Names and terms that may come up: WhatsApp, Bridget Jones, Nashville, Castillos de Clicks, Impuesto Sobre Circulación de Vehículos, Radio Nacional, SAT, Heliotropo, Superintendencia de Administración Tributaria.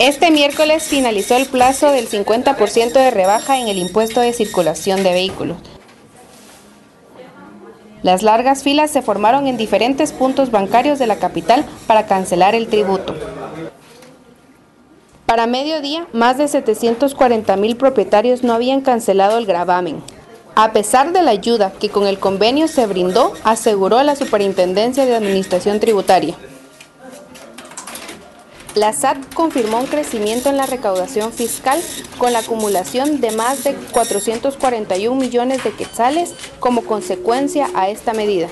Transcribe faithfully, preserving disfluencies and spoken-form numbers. Este miércoles finalizó el plazo del cincuenta por ciento de rebaja en el impuesto de circulación de vehículos. Las largas filas se formaron en diferentes puntos bancarios de la capital para cancelar el tributo. Para mediodía, más de setecientos cuarenta mil propietarios no habían cancelado el gravamen. A pesar de la ayuda que con el convenio se brindó, aseguró la Superintendencia de Administración Tributaria. La S A T confirmó un crecimiento en la recaudación fiscal con la acumulación de más de cuatrocientos cuarenta y un millones de quetzales como consecuencia a esta medida.